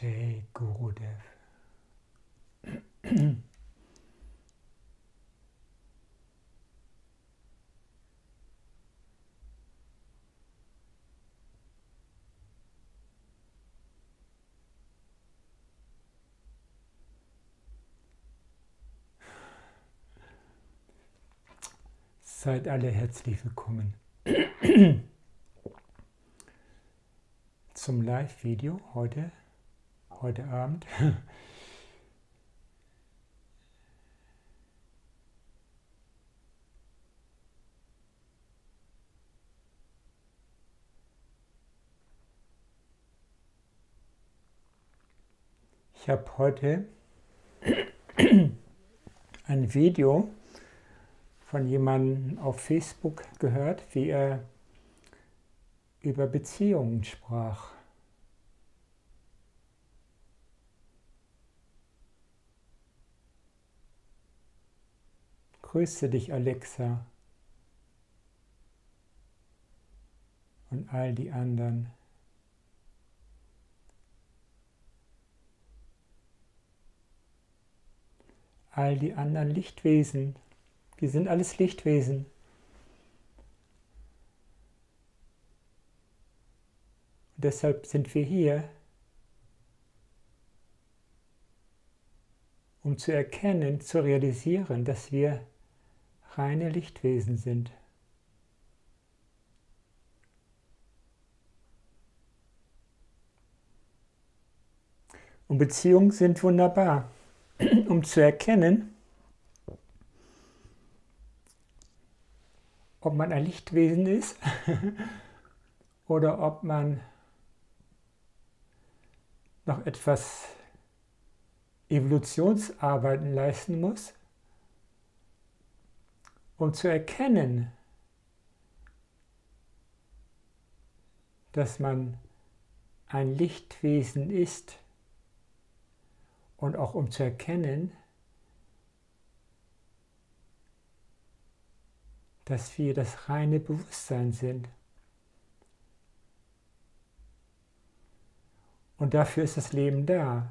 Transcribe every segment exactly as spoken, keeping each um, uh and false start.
Jai Gurudev. Seid alle herzlich willkommen zum Live-Video heute, heute Abend. Ich habe heute ein Video von jemandem auf Facebook gehört, wie er über Beziehungen sprach. Grüße dich, Alexa, und all die anderen. All die anderen Lichtwesen. Wir sind alles Lichtwesen. Und deshalb sind wir hier, um zu erkennen, zu realisieren, dass wir reine Lichtwesen sind. Und Beziehungen sind wunderbar, um zu erkennen, ob man ein Lichtwesen ist oder ob man noch etwas Evolutionsarbeiten leisten muss, um zu erkennen, dass man ein Lichtwesen ist und auch um zu erkennen, dass wir das reine Bewusstsein sind. Und dafür ist das Leben da.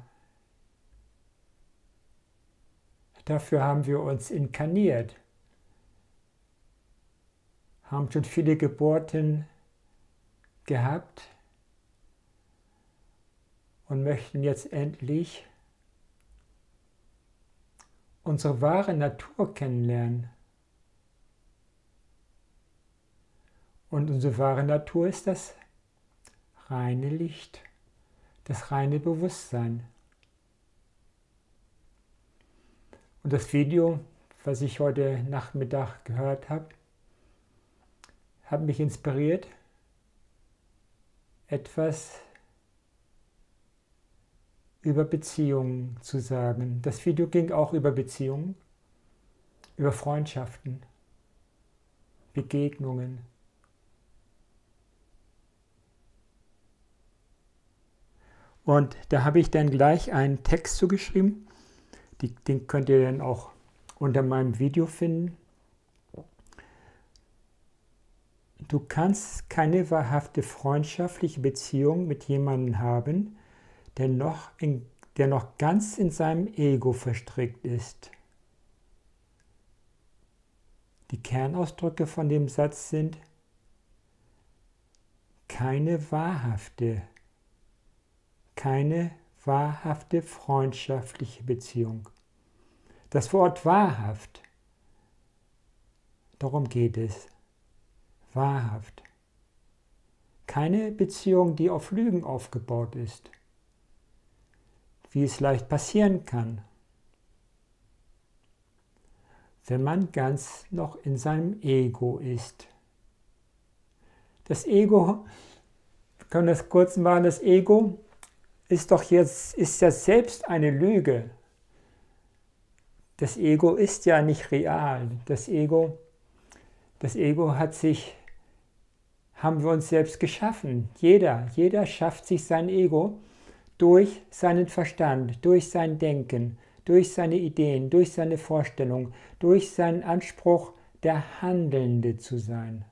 Dafür haben wir uns inkarniert, haben schon viele Geburten gehabt und möchten jetzt endlich unsere wahre Natur kennenlernen. Und unsere wahre Natur ist das reine Licht, das reine Bewusstsein. Und das Video, was ich heute Nachmittag gehört habe, hat mich inspiriert, etwas über Beziehungen zu sagen. Das Video ging auch über Beziehungen, über Freundschaften, Begegnungen. Und da habe ich dann gleich einen Text zugeschrieben, die, den könnt ihr dann auch unter meinem Video finden. Du kannst keine wahrhafte freundschaftliche Beziehung mit jemandem haben, der noch, in, der noch ganz in seinem Ego verstrickt ist. Die Kernausdrücke von dem Satz sind: keine wahrhafte Keine wahrhafte freundschaftliche Beziehung. Das Wort wahrhaft, darum geht es. Wahrhaft. Keine Beziehung, die auf Lügen aufgebaut ist, wie es leicht passieren kann, wenn man ganz noch in seinem Ego ist. Das Ego, wir können das kurz machen, das Ego ist doch jetzt, ist ja selbst eine Lüge. Das Ego ist ja nicht real. Das Ego, das Ego hat sich, haben wir uns selbst geschaffen. Jeder, jeder schafft sich sein Ego durch seinen Verstand, durch sein Denken, durch seine Ideen, durch seine Vorstellung, durch seinen Anspruch, der Handelnde zu sein.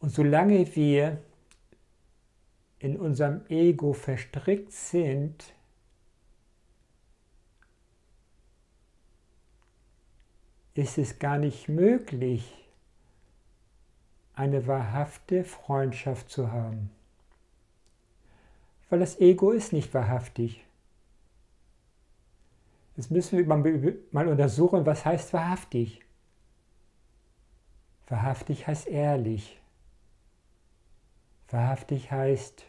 Und solange wir in unserem Ego verstrickt sind, ist es gar nicht möglich, eine wahrhafte Freundschaft zu haben. Weil das Ego ist nicht wahrhaftig. Jetzt müssen wir mal untersuchen, was heißt wahrhaftig. Wahrhaftig heißt ehrlich. Wahrhaftig heißt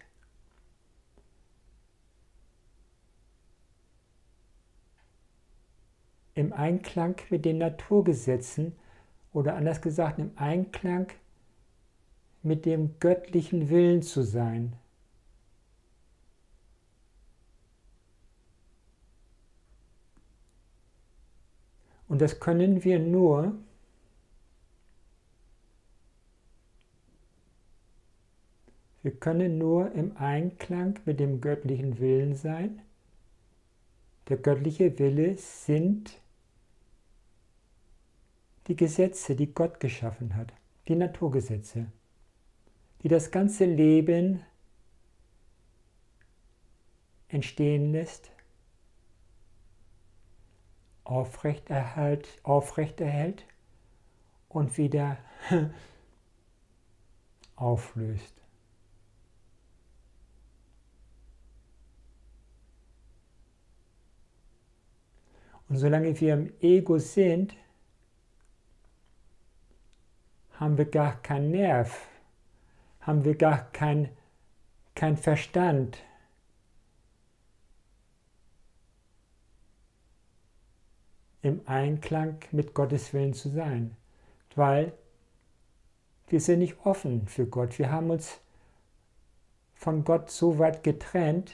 im Einklang mit den Naturgesetzen oder anders gesagt, im Einklang mit dem göttlichen Willen zu sein. Und das können wir nur, wir können nur im Einklang mit dem göttlichen Willen sein. Der göttliche Wille sind die Gesetze, die Gott geschaffen hat, die Naturgesetze, die das ganze Leben entstehen lässt, aufrechterhält, aufrechterhält und wieder auflöst. Und solange wir im Ego sind, haben wir gar keinen Nerv, haben wir gar keinen kein Verstand. Im Einklang mit Gottes Willen zu sein, weil wir sind nicht offen für Gott. Wir haben uns von Gott so weit getrennt,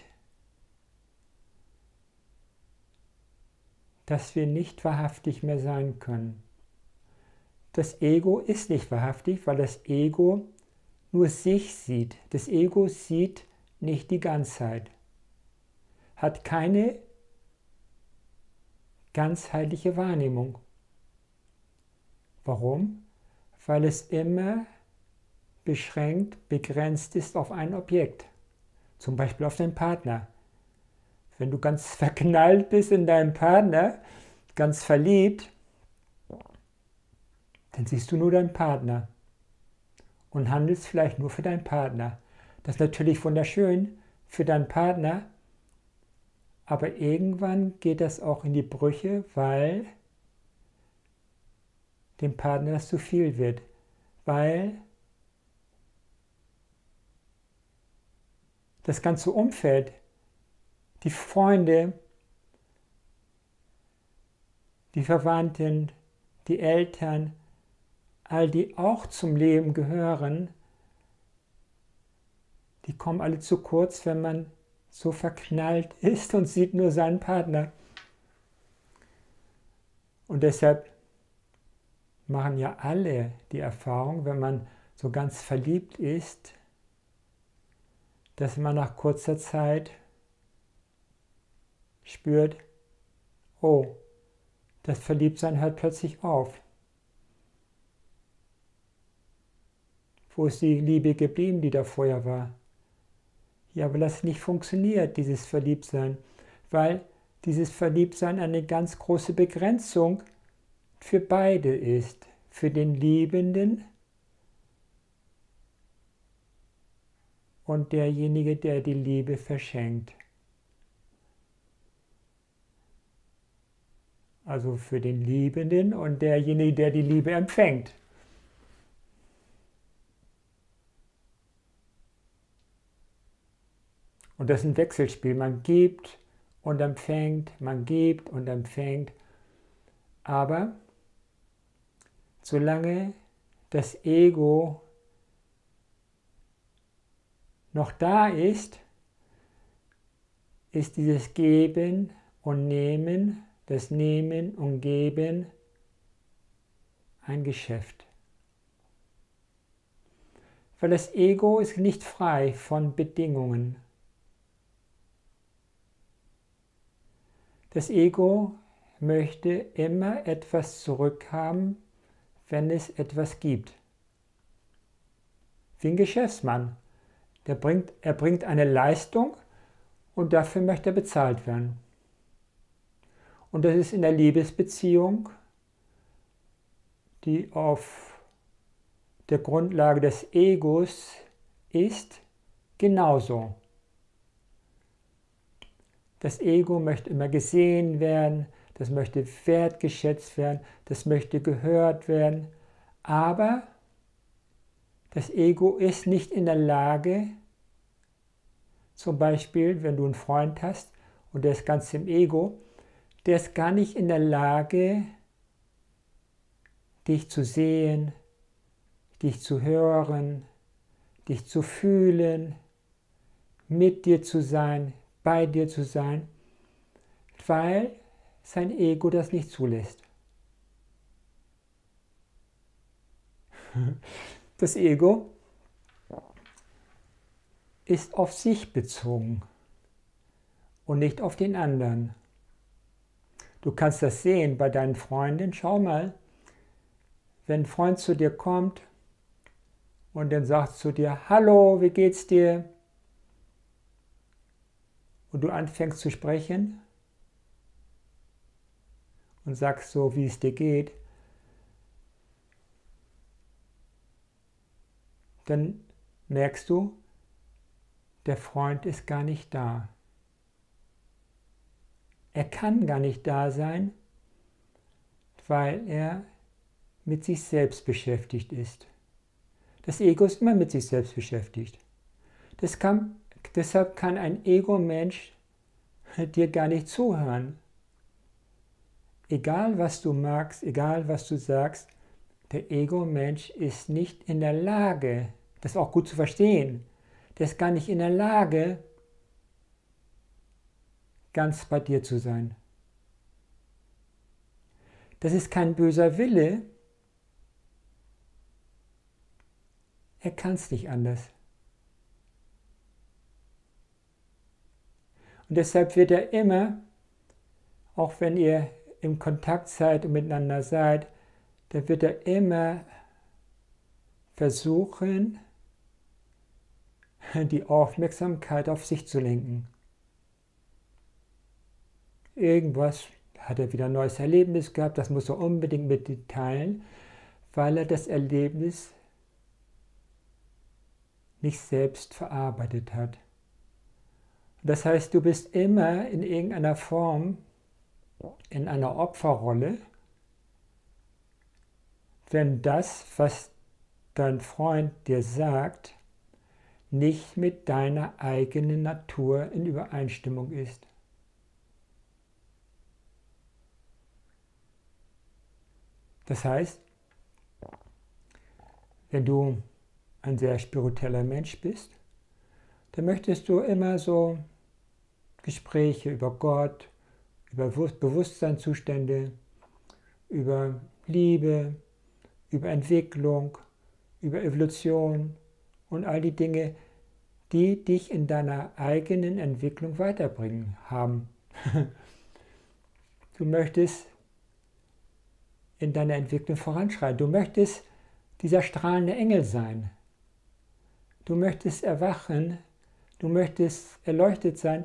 dass wir nicht wahrhaftig mehr sein können. Das Ego ist nicht wahrhaftig, weil das Ego nur sich sieht. Das Ego sieht nicht die Ganzheit, hat keine ganzheitliche Wahrnehmung. Warum? Weil es immer beschränkt, begrenzt ist auf ein Objekt, zum Beispiel auf deinen Partner. Wenn du ganz verknallt bist in deinen Partner, ganz verliebt, dann siehst du nur deinen Partner und handelst vielleicht nur für deinen Partner. Das ist natürlich wunderschön für deinen Partner, aber irgendwann geht das auch in die Brüche, weil dem Partner das zu viel wird. Weil das ganze Umfeld, die Freunde, die Verwandten, die Eltern, all die auch zum Leben gehören, die kommen alle zu kurz, wenn man so verknallt ist und sieht nur seinen Partner. Und deshalb machen ja alle die Erfahrung, wenn man so ganz verliebt ist, dass man nach kurzer Zeit spürt, oh, das Verliebtsein hört plötzlich auf. Wo ist die Liebe geblieben, die da vorher war? Ja, aber das nicht funktioniert, dieses Verliebtsein, weil dieses Verliebtsein eine ganz große Begrenzung für beide ist, für den Liebenden und derjenige, der die Liebe verschenkt. Also für den Liebenden und derjenige, der die Liebe empfängt. Und das ist ein Wechselspiel. Man gibt und empfängt, man gibt und empfängt. Aber solange das Ego noch da ist, ist dieses Geben und Nehmen, das Nehmen und Geben ein Geschäft. Weil das Ego ist nicht frei von Bedingungen. Das Ego möchte immer etwas zurückhaben, wenn es etwas gibt. wie ein Geschäftsmann. Der bringt, er bringt eine Leistung und dafür möchte er bezahlt werden. Und das ist in der Liebesbeziehung, die auf der Grundlage des Egos ist, genauso. Das Ego möchte immer gesehen werden, das möchte wertgeschätzt werden, das möchte gehört werden, aber das Ego ist nicht in der Lage, zum Beispiel, wenn du einen Freund hast und der ist ganz im Ego, der ist gar nicht in der Lage, dich zu sehen, dich zu hören, dich zu fühlen, mit dir zu sein, bei dir zu sein, weil sein Ego das nicht zulässt. Das Ego ist auf sich bezogen und nicht auf den anderen. Du kannst das sehen bei deinen Freunden. Schau mal, wenn ein Freund zu dir kommt und dann sagt zu dir, hallo, wie geht's dir? Und du anfängst zu sprechen und sagst so, wie es dir geht, dann merkst du, der Freund ist gar nicht da. Er kann gar nicht da sein, weil er mit sich selbst beschäftigt ist. Das Ego ist immer mit sich selbst beschäftigt. Das kann, deshalb kann ein Ego-Mensch dir gar nicht zuhören. Egal was du magst, egal was du sagst, der Ego-Mensch ist nicht in der Lage, das auch gut zu verstehen. Der ist gar nicht in der Lage, ganz bei dir zu sein. Das ist kein böser Wille. Er kann es nicht anders. Und deshalb wird er immer, auch wenn ihr im Kontakt seid und miteinander seid, dann wird er immer versuchen, die Aufmerksamkeit auf sich zu lenken. Irgendwas hat er wieder ein neues Erlebnis gehabt, das muss er unbedingt mit dir teilen, weil er das Erlebnis nicht selbst verarbeitet hat. Und das heißt, du bist immer in irgendeiner Form in einer Opferrolle, wenn das, was dein Freund dir sagt, nicht mit deiner eigenen Natur in Übereinstimmung ist. Das heißt, wenn du ein sehr spiritueller Mensch bist, dann möchtest du immer so Gespräche über Gott, über Bewusstseinszustände, über Liebe, über Entwicklung, über Evolution und all die Dinge, die dich in deiner eigenen Entwicklung weiterbringen haben. Du möchtest in deiner Entwicklung voranschreiten. Du möchtest dieser strahlende Engel sein. Du möchtest erwachen, du möchtest erleuchtet sein.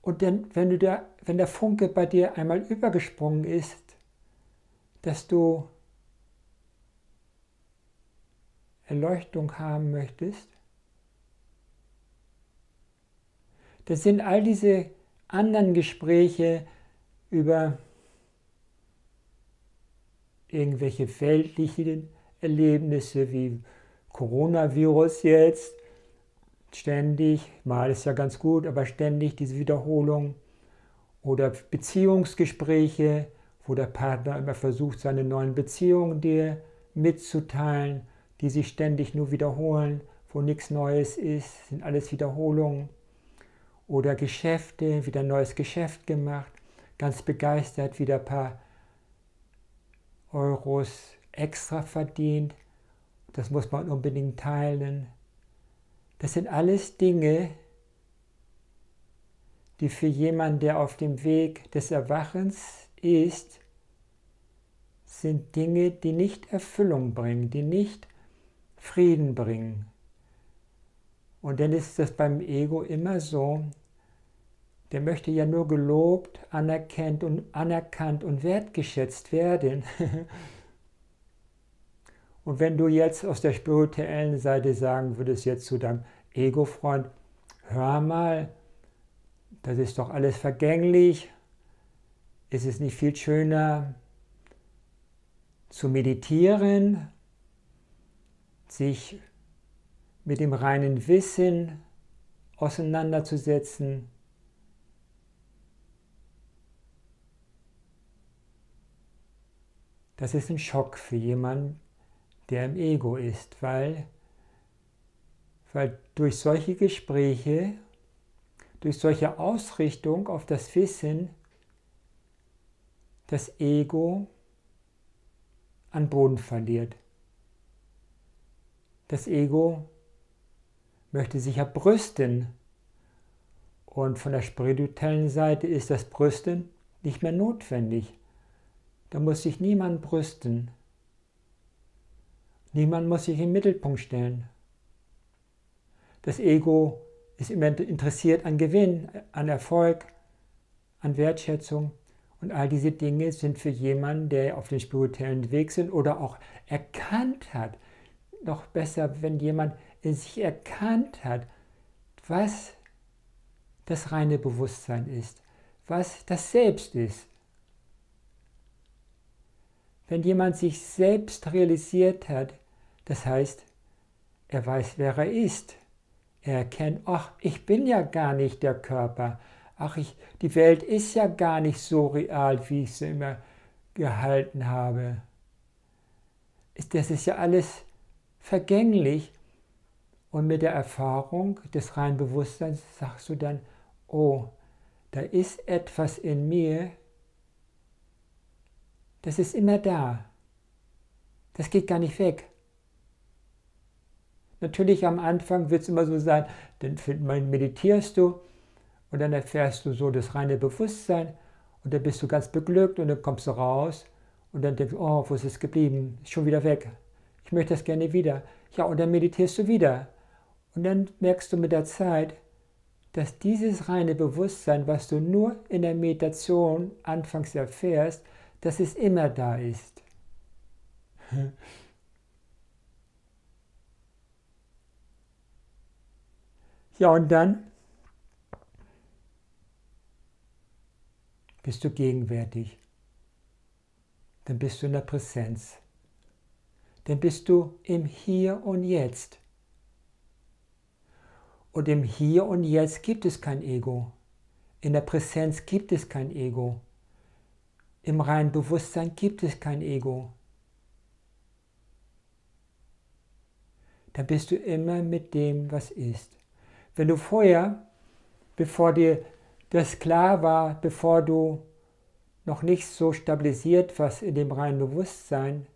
Und dann, wenn, du da, wenn der Funke bei dir einmal übergesprungen ist, dass du Erleuchtung haben möchtest, das sind all diese anderen Gespräche über irgendwelche weltlichen Erlebnisse wie Coronavirus jetzt, ständig, mal ist ja ganz gut, aber ständig diese Wiederholung, oder Beziehungsgespräche, wo der Partner immer versucht, seine neuen Beziehungen dir mitzuteilen, die sich ständig nur wiederholen, wo nichts Neues ist, sind alles Wiederholungen. Oder Geschäfte, wieder ein neues Geschäft gemacht, ganz begeistert, wieder ein paar Euros extra verdient, das muss man unbedingt teilen. Das sind alles Dinge, die für jemanden, der auf dem Weg des Erwachens ist, sind Dinge, die nicht Erfüllung bringen, die nicht Frieden bringen, Und dann ist das beim Ego immer so, der möchte ja nur gelobt, anerkannt und, anerkannt und wertgeschätzt werden. Und wenn du jetzt aus der spirituellen Seite sagen würdest, jetzt zu deinem Ego-Freund, hör mal, das ist doch alles vergänglich, ist es nicht viel schöner zu meditieren, sich mit dem reinen Wissen auseinanderzusetzen? Das ist ein Schock für jemanden, der im Ego ist, weil, weil durch solche Gespräche, durch solche Ausrichtung auf das Wissen, das Ego an Boden verliert. Das Ego möchte sich ja brüsten und von der spirituellen Seite ist das Brüsten nicht mehr notwendig. Da muss sich niemand brüsten. Niemand muss sich in den Mittelpunkt stellen. Das Ego ist immer interessiert an Gewinn, an Erfolg, an Wertschätzung. Und all diese Dinge sind für jemanden, der auf dem spirituellen Weg sind oder auch erkannt hat, noch besser, wenn jemand in sich erkannt hat, was das reine Bewusstsein ist, was das Selbst ist. Wenn jemand sich selbst realisiert hat, das heißt, er weiß, wer er ist. Er erkennt, ach, ich bin ja gar nicht der Körper. Ach, ich, die Welt ist ja gar nicht so real, wie ich sie immer gehalten habe. Das ist ja alles vergänglich. Und mit der Erfahrung des reinen Bewusstseins sagst du dann, oh, da ist etwas in mir, das ist immer da. Das geht gar nicht weg. Natürlich am Anfang wird es immer so sein, dann meditierst du und dann erfährst du so das reine Bewusstsein und dann bist du ganz beglückt und dann kommst du raus und dann denkst du, oh, wo ist es geblieben? Ist schon wieder weg. Ich möchte das gerne wieder. Ja, und dann meditierst du wieder. Und dann merkst du mit der Zeit, dass dieses reine Bewusstsein, was du nur in der Meditation anfangs erfährst, dass es immer da ist. Ja, und dann bist du gegenwärtig. Dann bist du in der Präsenz. Dann bist du im Hier und Jetzt. Und im Hier und Jetzt gibt es kein Ego. In der Präsenz gibt es kein Ego. Im reinen Bewusstsein gibt es kein Ego. Dann bist du immer mit dem, was ist. Wenn du vorher, bevor dir das klar war, bevor du noch nicht so stabilisiert warst in dem reinen Bewusstsein,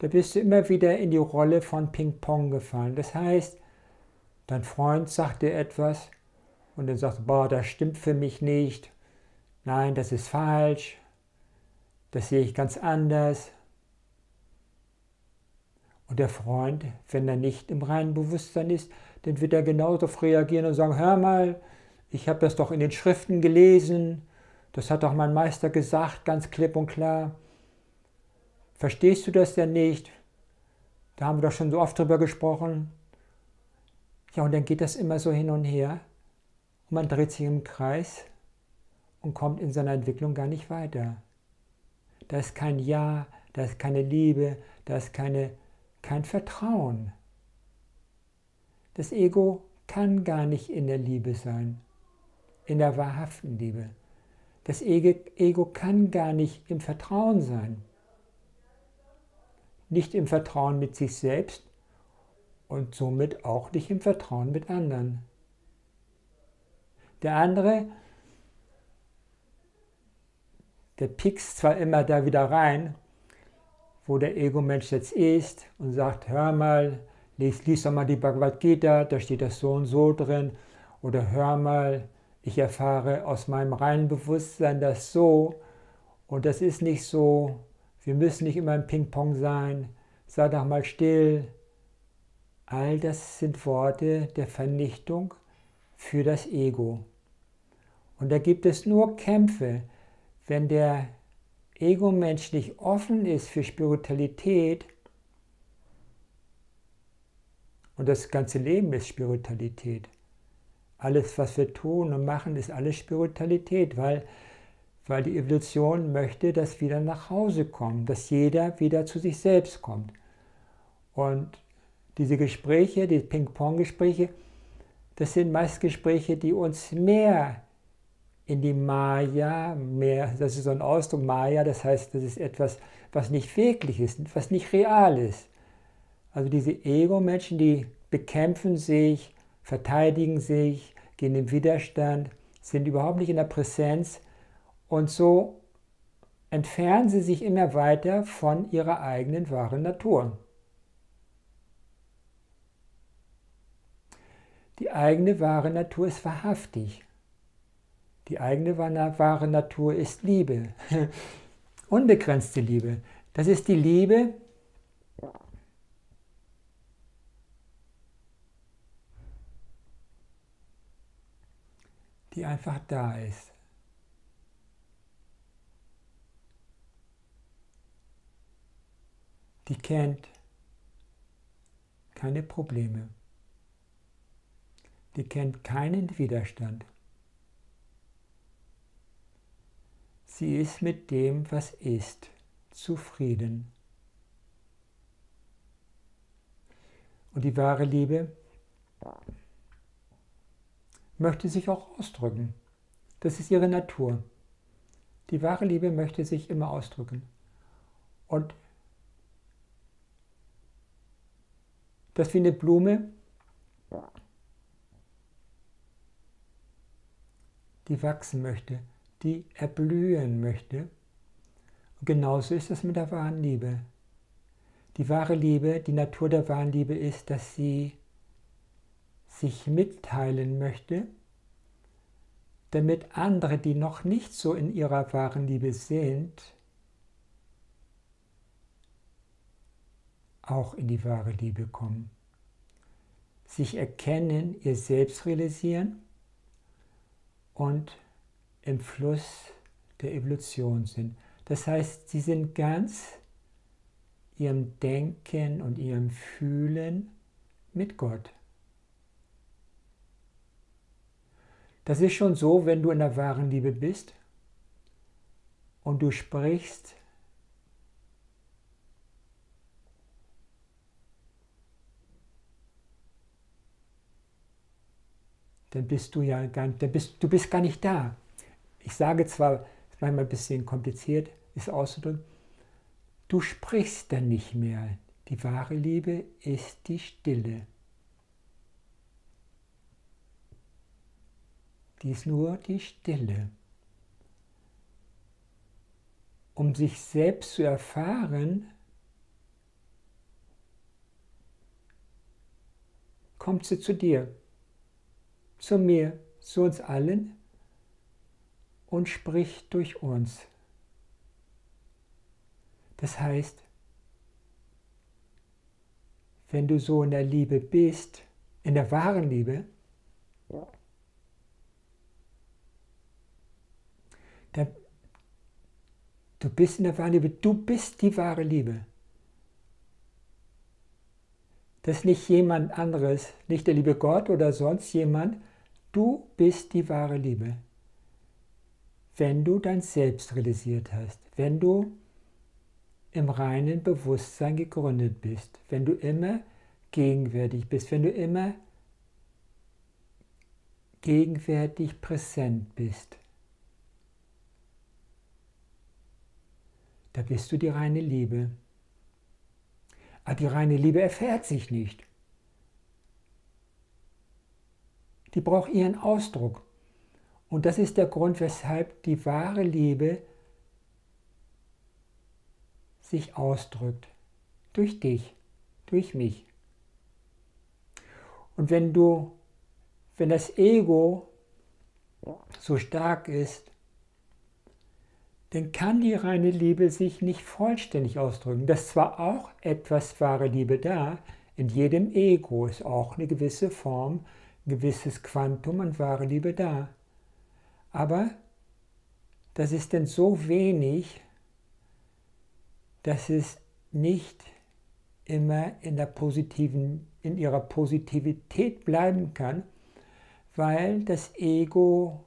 da bist du immer wieder in die Rolle von Ping-Pong gefallen. Das heißt, dein Freund sagt dir etwas und dann sagst du, boah, das stimmt für mich nicht. Nein, das ist falsch. Das sehe ich ganz anders. Und der Freund, wenn er nicht im reinen Bewusstsein ist, dann wird er genauso darauf reagieren und sagen, hör mal, ich habe das doch in den Schriften gelesen, das hat doch mein Meister gesagt, ganz klipp und klar. Verstehst du das denn nicht? Da haben wir doch schon so oft drüber gesprochen. Ja, und dann geht das immer so hin und her und man dreht sich im Kreis und kommt in seiner Entwicklung gar nicht weiter. Da ist kein Ja, da ist keine Liebe, da ist keine, kein Vertrauen. Das Ego kann gar nicht in der Liebe sein, in der wahrhaften Liebe. Das Ego kann gar nicht im Vertrauen sein. Nicht im Vertrauen mit sich selbst und somit auch nicht im Vertrauen mit anderen. Der andere, der piekst zwar immer da wieder rein, wo der Ego-Mensch jetzt ist und sagt, hör mal, lies, lies doch mal die Bhagavad Gita, da steht das so und so drin. Oder hör mal, ich erfahre aus meinem reinen Bewusstsein das so und das ist nicht so. Wir müssen nicht immer im Ping-Pong sein. Sei doch mal still. All das sind Worte der Vernichtung für das Ego. Und da gibt es nur Kämpfe. Wenn der Ego-Mensch nicht offen ist für Spiritualität, und das ganze Leben ist Spiritualität. Alles, was wir tun und machen, ist alles Spiritualität, weil, weil die Evolution möchte, dass wir wieder nach Hause kommen, dass jeder wieder zu sich selbst kommt. Und diese Gespräche, die Ping-Pong-Gespräche, das sind meist Gespräche, die uns mehr in die Maya, mehr, das ist so ein Ausdruck, Maya, das heißt, das ist etwas, was nicht wirklich ist, was nicht real ist. Also diese Ego-Menschen, die bekämpfen sich, verteidigen sich, gehen im Widerstand, sind überhaupt nicht in der Präsenz und so entfernen sie sich immer weiter von ihrer eigenen wahren Natur. Die eigene wahre Natur ist wahrhaftig. Die eigene wahre Natur ist Liebe, unbegrenzte Liebe. Das ist die Liebe, die einfach da ist. Die kennt keine Probleme. Die kennt keinen Widerstand. Sie ist mit dem, was ist, zufrieden. Und die wahre Liebe möchte sich auch ausdrücken. Das ist ihre Natur. Die wahre Liebe möchte sich immer ausdrücken. Und das ist wie eine Blume, die wachsen möchte, die erblühen möchte. Und genauso ist das mit der wahren Liebe. Die wahre Liebe, die Natur der wahren Liebe ist, dass sie sich mitteilen möchte, damit andere, die noch nicht so in ihrer wahren Liebe sind, auch in die wahre Liebe kommen, sich erkennen, ihr Selbst realisieren und im Fluss der Evolution sind. Das heißt, sie sind ganz ihrem Denken und ihrem Fühlen mit Gott. Das ist schon so, wenn du in der wahren Liebe bist und du sprichst dann bist du ja gar, dann bist, du bist gar nicht da. Ich sage zwar, ist manchmal ein bisschen kompliziert, ist auszudrücken, du sprichst dann nicht mehr. Die wahre Liebe ist die Stille. Die ist nur die Stille. Um sich selbst zu erfahren, kommt sie zu dir, zu mir, zu uns allen und spricht durch uns. Das heißt, wenn du so in der Liebe bist, in der wahren Liebe, dann, du bist in der wahren Liebe, du bist die wahre Liebe. Das ist nicht jemand anderes, nicht der liebe Gott oder sonst jemand, du bist die wahre Liebe. Wenn du dein Selbst realisiert hast, wenn du im reinen Bewusstsein gegründet bist, wenn du immer gegenwärtig bist, wenn du immer gegenwärtig präsent bist, da bist du die reine Liebe. Aber die reine Liebe erfährt sich nicht. Die braucht ihren Ausdruck. Und das ist der Grund, weshalb die wahre Liebe sich ausdrückt. Durch dich, durch mich. Und wenn du, wenn das Ego so stark ist, dann kann die reine Liebe sich nicht vollständig ausdrücken. Das ist zwar auch etwas wahre Liebe da, In jedem Ego ist auch eine gewisse Form, ein gewisses Quantum an wahre Liebe da. Aber das ist denn so wenig, dass es nicht immer in, der positiven, in ihrer Positivität bleiben kann, weil das Ego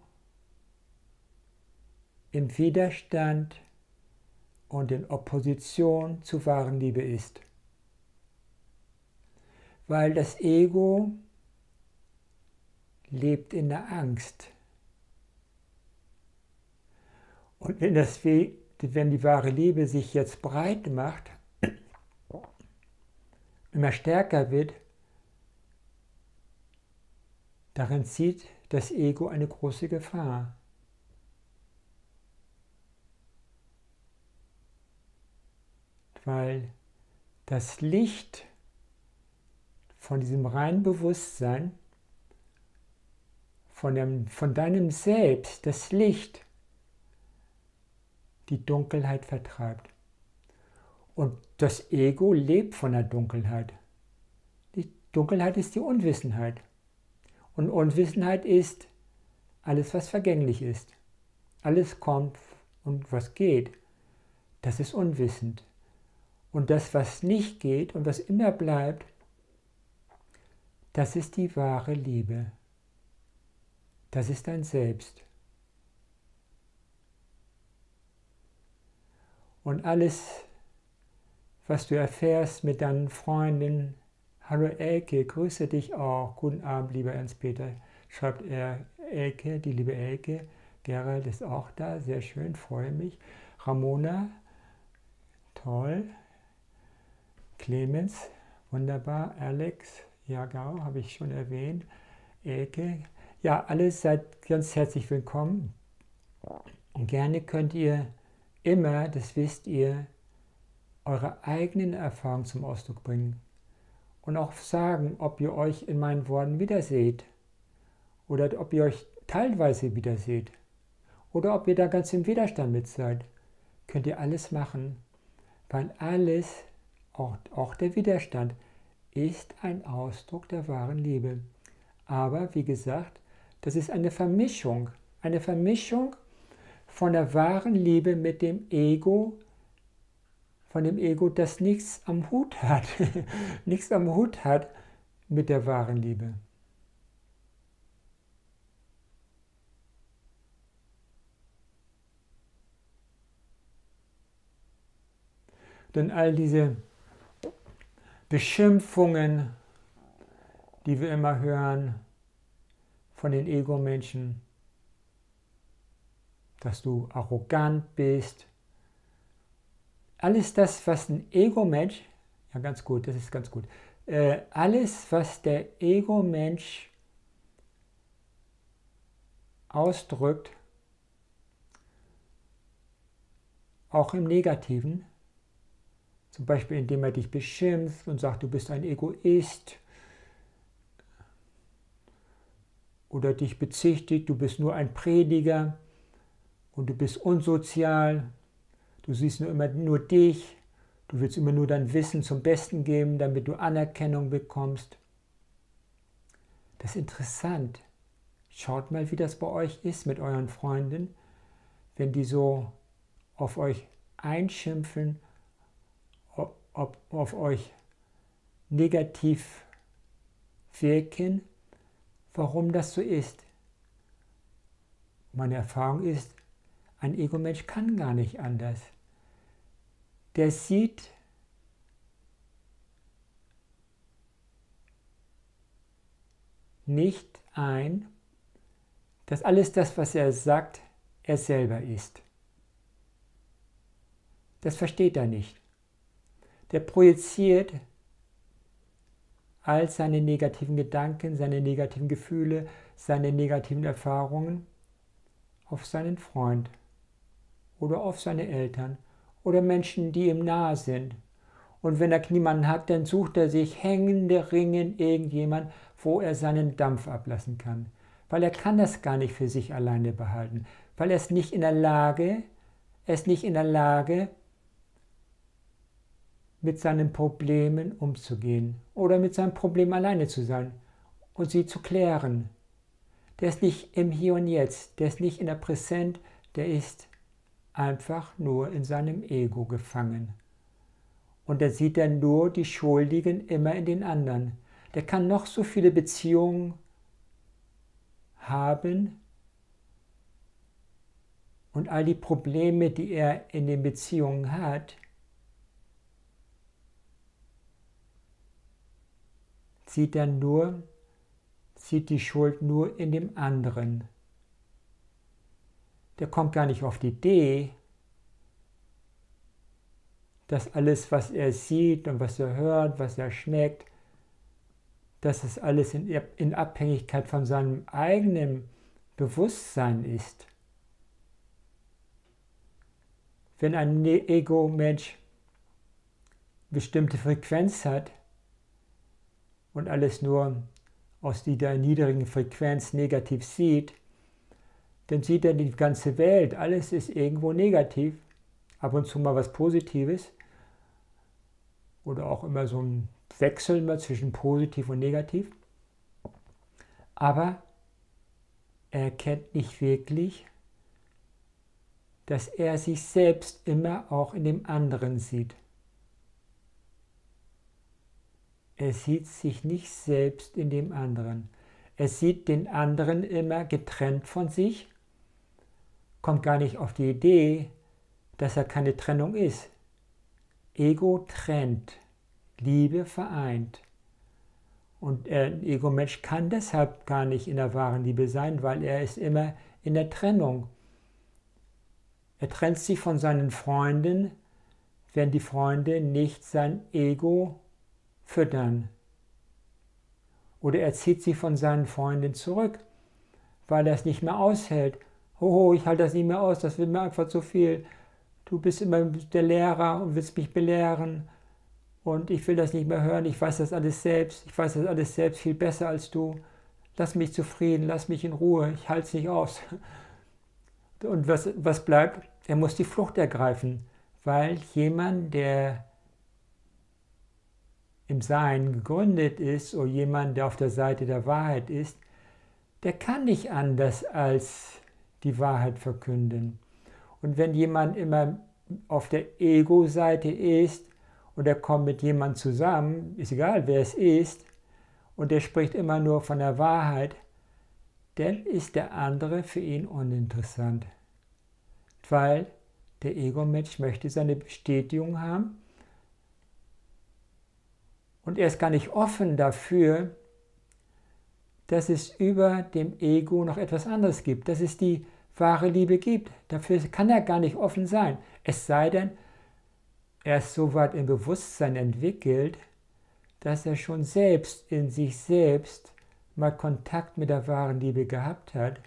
im Widerstand und in Opposition zur wahren Liebe ist. Weil das Ego lebt in der Angst. Und wenn, das, wenn die wahre Liebe sich jetzt breit macht, immer stärker wird, darin zieht das Ego eine große Gefahr. Weil das Licht von diesem reinen Bewusstsein, von, dem, von deinem Selbst, das Licht, die Dunkelheit vertreibt. Und das Ego lebt von der Dunkelheit. Die Dunkelheit ist die Unwissenheit. Und Unwissenheit ist alles, was vergänglich ist. Alles kommt und was geht, das ist unwissend. Und das, was nicht geht und was immer bleibt, das ist die wahre Liebe. Das ist dein Selbst. Und alles, was du erfährst mit deinen Freunden, hallo Elke, grüße dich auch, guten Abend, lieber Ernst-Peter, schreibt er, Elke, die liebe Elke, Gerald ist auch da, sehr schön, freue mich, Ramona, toll, Clemens, wunderbar, Alex, Jagau, habe ich schon erwähnt, Elke, ja, alle seid ganz herzlich willkommen und gerne könnt ihr immer, das wisst ihr, eure eigenen Erfahrungen zum Ausdruck bringen und auch sagen, ob ihr euch in meinen Worten wiederseht oder ob ihr euch teilweise wiederseht oder ob ihr da ganz im Widerstand mit seid. Könnt ihr alles machen, weil alles, auch, auch der Widerstand, ist ein Ausdruck der wahren Liebe. Aber, wie gesagt, das ist eine Vermischung, eine Vermischung von der wahren Liebe mit dem Ego, von dem Ego, das nichts am Hut hat, nichts am Hut hat mit der wahren Liebe. Denn all diese Beschimpfungen, die wir immer hören von den Ego-Menschen, dass du arrogant bist, alles das, was ein Ego-Mensch, ja ganz gut, das ist ganz gut, äh, alles, was der Ego-Mensch ausdrückt, auch im Negativen, zum Beispiel indem er dich beschimpft und sagt, du bist ein Egoist, oder dich bezichtigt, du bist nur ein Prediger und du bist unsozial, du siehst nur immer nur dich, du willst immer nur dein Wissen zum Besten geben, damit du Anerkennung bekommst. Das ist interessant. Schaut mal, wie das bei euch ist mit euren Freunden, wenn die so auf euch einschimpfen, ob, ob auf euch negativ wirken, warum das so ist. Meine Erfahrung ist, ein Ego-Mensch kann gar nicht anders. Der sieht nicht ein, dass alles das, was er sagt, er selber ist. Das versteht er nicht. Der projiziert all seine negativen Gedanken, seine negativen Gefühle, seine negativen Erfahrungen auf seinen Freund. Oder auf seine Eltern oder Menschen, die ihm nahe sind. Und wenn er niemanden hat, dann sucht er sich händeringend irgendjemand, wo er seinen Dampf ablassen kann. Weil er kann das gar nicht für sich alleine behalten. Weil er ist nicht in der Lage, er ist nicht in der Lage, mit seinen Problemen umzugehen oder mit seinem Problem alleine zu sein und sie zu klären. Der ist nicht im Hier und Jetzt, der ist nicht in der Präsenz, der ist einfach nur in seinem Ego gefangen. Und da sieht er nur die Schuldigen immer in den anderen. Der kann noch so viele Beziehungen haben und all die Probleme, die er in den Beziehungen hat, sieht er nur, sieht die Schuld nur in dem anderen. Der kommt gar nicht auf die Idee, dass alles, was er sieht und was er hört, was er schmeckt, dass es alles in, in Abhängigkeit von seinem eigenen Bewusstsein ist. Wenn ein Ego-Mensch bestimmte Frequenz hat, und alles nur aus dieser niedrigen Frequenz negativ sieht, dann sieht er die ganze Welt, alles ist irgendwo negativ, ab und zu mal was Positives oder auch immer so ein Wechsel mal zwischen positiv und negativ, aber er erkennt nicht wirklich, dass er sich selbst immer auch in dem anderen sieht. Er sieht sich nicht selbst in dem anderen. Er sieht den anderen immer getrennt von sich, kommt gar nicht auf die Idee, dass er keine Trennung ist. Ego trennt, Liebe vereint. Und ein Ego-Mensch kann deshalb gar nicht in der wahren Liebe sein, weil er ist immer in der Trennung. Er trennt sich von seinen Freunden, wenn die Freunde nicht sein Ego füttern. Oder er zieht sie von seinen Freunden zurück, weil er es nicht mehr aushält. Hoho, ich halte das nicht mehr aus, das wird mir einfach zu viel. Du bist immer der Lehrer und willst mich belehren. Und ich will das nicht mehr hören, ich weiß das alles selbst. Ich weiß das alles selbst viel besser als du. Lass mich zufrieden, lass mich in Ruhe, ich halte es nicht aus. Und was, was bleibt? Er muss die Flucht ergreifen, weil jemand, der im Sein gegründet ist oder jemand, der auf der Seite der Wahrheit ist, der kann nicht anders als die Wahrheit verkünden. Und wenn jemand immer auf der Ego-Seite ist und er kommt mit jemandem zusammen, ist egal wer es ist, und er spricht immer nur von der Wahrheit, dann ist der andere für ihn uninteressant. Weil der Ego-Mensch möchte seine Bestätigung haben, und er ist gar nicht offen dafür, dass es über dem Ego noch etwas anderes gibt, dass es die wahre Liebe gibt. Dafür kann er gar nicht offen sein. Es sei denn, er ist so weit im Bewusstsein entwickelt, dass er schon selbst in sich selbst mal Kontakt mit der wahren Liebe gehabt hat.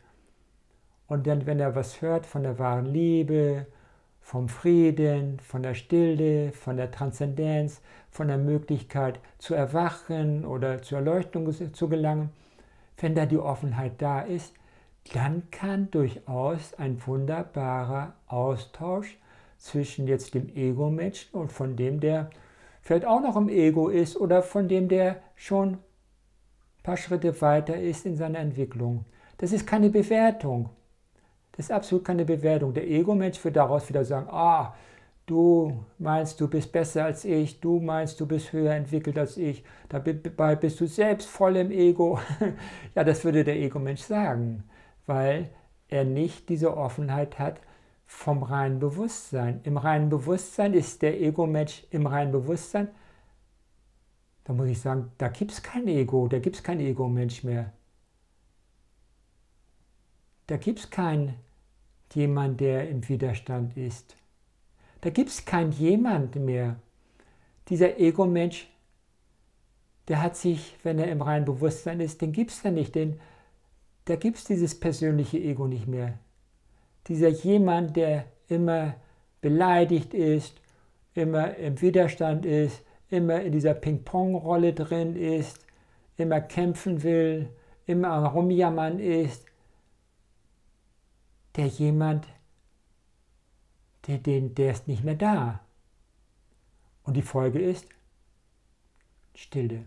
Und dann, wenn er was hört von der wahren Liebe, vom Frieden, von der Stille, von der Transzendenz, von der Möglichkeit zu erwachen oder zur Erleuchtung zu gelangen, wenn da die Offenheit da ist, dann kann durchaus ein wunderbarer Austausch zwischen jetzt dem Ego-Menschen und von dem, der vielleicht auch noch im Ego ist oder von dem, der schon ein paar Schritte weiter ist in seiner Entwicklung. Das ist keine Bewertung. Das ist absolut keine Bewertung. Der Ego-Mensch wird daraus wieder sagen, ah, du meinst, du bist besser als ich, du meinst, du bist höher entwickelt als ich, dabei bist du selbst voll im Ego. Ja, das würde der Ego-Mensch sagen, weil er nicht diese Offenheit hat vom reinen Bewusstsein. Im reinen Bewusstsein ist der Ego-Mensch im reinen Bewusstsein, da muss ich sagen, da gibt es kein Ego, da gibt es kein Ego-Mensch mehr. Da gibt es kein jemand, der im Widerstand ist. Da gibt es kein jemand mehr. Dieser Ego-Mensch, der hat sich, wenn er im reinen Bewusstsein ist, den gibt es da nicht, denn da gibt es dieses persönliche Ego nicht mehr. Dieser jemand, der immer beleidigt ist, immer im Widerstand ist, immer in dieser Ping-Pong-Rolle drin ist, immer kämpfen will, immer am Rumjammern ist, der jemand, der, der ist nicht mehr da. Und die Folge ist Stille.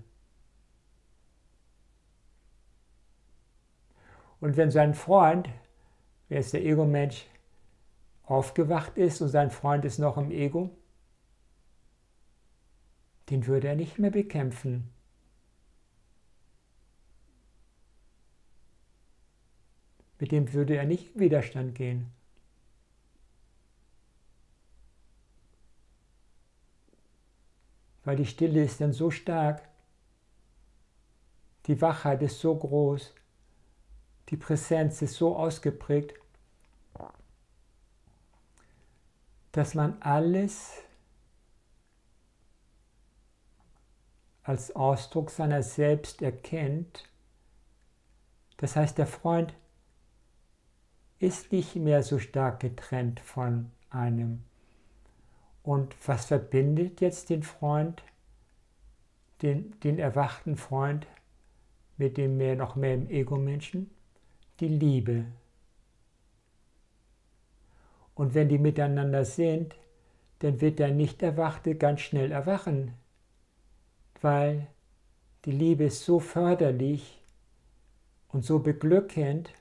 Und wenn sein Freund, wer ist der Ego-Mensch, aufgewacht ist und sein Freund ist noch im Ego, den würde er nicht mehr bekämpfen. Mit dem würde er nicht in Widerstand gehen. Weil die Stille ist dann so stark, die Wachheit ist so groß, die Präsenz ist so ausgeprägt, dass man alles als Ausdruck seiner selbst erkennt. Das heißt, der Freund ist nicht mehr so stark getrennt von einem. Und was verbindet jetzt den Freund, den, den erwachten Freund, mit dem mehr, noch mehr im Ego-Menschen? Die Liebe. Und wenn die miteinander sind, dann wird der Nicht-Erwachte ganz schnell erwachen, weil die Liebe ist so förderlich und so beglückend,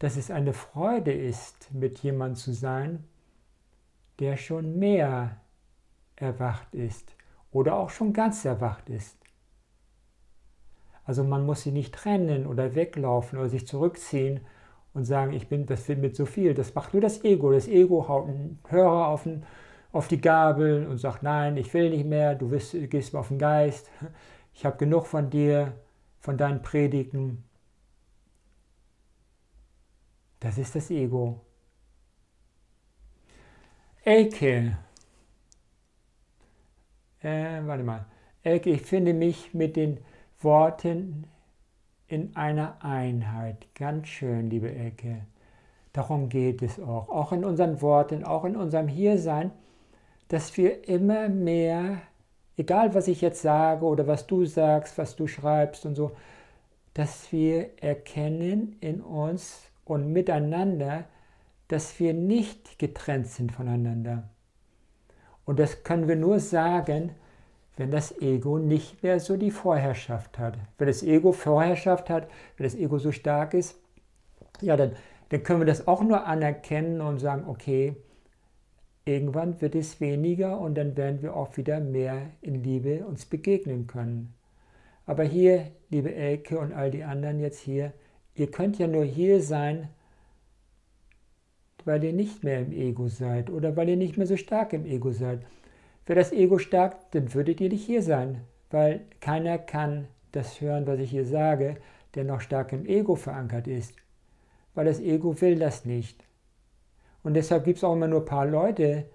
dass es eine Freude ist, mit jemandem zu sein, der schon mehr erwacht ist oder auch schon ganz erwacht ist. Also man muss sie nicht trennen oder weglaufen oder sich zurückziehen und sagen, ich bin, das wird mit so viel, das macht nur das Ego. Das Ego haut einen Hörer auf, den, auf die Gabel und sagt, nein, ich will nicht mehr, du, bist, du gehst mir auf den Geist, ich habe genug von dir, von deinen Predigten. Das ist das Ego. Elke, äh, warte mal, Elke, ich finde mich mit den Worten in einer Einheit. Ganz schön, liebe Elke. Darum geht es auch, auch in unseren Worten, auch in unserem Hiersein, dass wir immer mehr, egal was ich jetzt sage oder was du sagst, was du schreibst und so, dass wir erkennen in uns und miteinander, dass wir nicht getrennt sind voneinander. Und das können wir nur sagen, wenn das Ego nicht mehr so die Vorherrschaft hat. Wenn das Ego Vorherrschaft hat, wenn das Ego so stark ist, ja, dann, dann können wir das auch nur anerkennen und sagen, okay, irgendwann wird es weniger und dann werden wir auch wieder mehr in Liebe uns begegnen können. Aber hier, liebe Elke und all die anderen jetzt hier, ihr könnt ja nur hier sein, weil ihr nicht mehr im Ego seid oder weil ihr nicht mehr so stark im Ego seid. Wäre das Ego stark, dann würdet ihr nicht hier sein, weil keiner kann das hören, was ich hier sage, der noch stark im Ego verankert ist, weil das Ego will das nicht. Und deshalb gibt es auch immer nur ein paar Leute,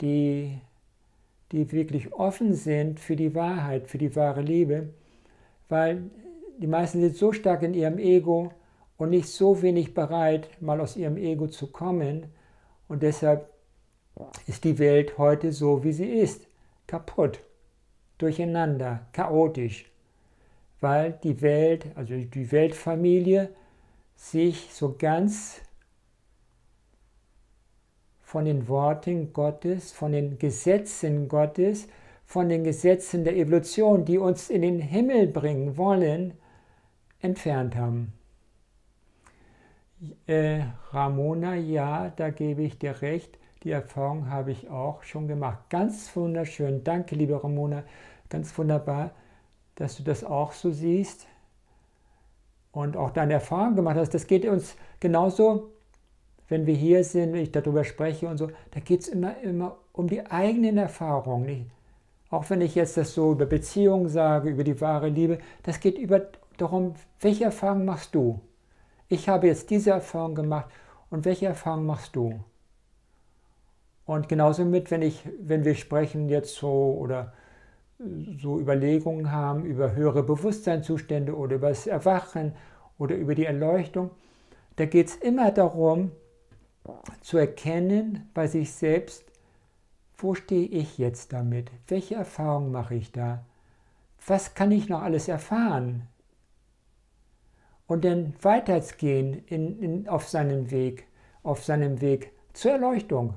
die, die wirklich offen sind für die Wahrheit, für die wahre Liebe, weil die meisten sind so stark in ihrem Ego und nicht so wenig bereit, mal aus ihrem Ego zu kommen. Und deshalb ist die Welt heute so, wie sie ist. Kaputt, durcheinander, chaotisch. Weil die Welt, also die Weltfamilie, sich so ganz von den Worten Gottes, von den Gesetzen Gottes, von den Gesetzen der Evolution, die uns in den Himmel bringen wollen, entfernt haben. Äh, Ramona, ja, da gebe ich dir recht, die Erfahrung habe ich auch schon gemacht. Ganz wunderschön, danke liebe Ramona, ganz wunderbar, dass du das auch so siehst und auch deine Erfahrung gemacht hast. Das geht uns genauso, wenn wir hier sind, wenn ich darüber spreche und so, da geht es immer, immer um die eigenen Erfahrungen. Ich, auch wenn ich jetzt das so über Beziehungen sage, über die wahre Liebe, das geht über darum, welche Erfahrung machst du? Ich habe jetzt diese Erfahrung gemacht und welche Erfahrung machst du? Und genauso mit, wenn, ich, wenn wir sprechen jetzt so oder so Überlegungen haben über höhere Bewusstseinszustände oder über das Erwachen oder über die Erleuchtung, da geht es immer darum, zu erkennen bei sich selbst, wo stehe ich jetzt damit? Welche Erfahrung mache ich da? Was kann ich noch alles erfahren? Und dann weitergehen in, in, auf seinem Weg, auf seinem Weg zur Erleuchtung.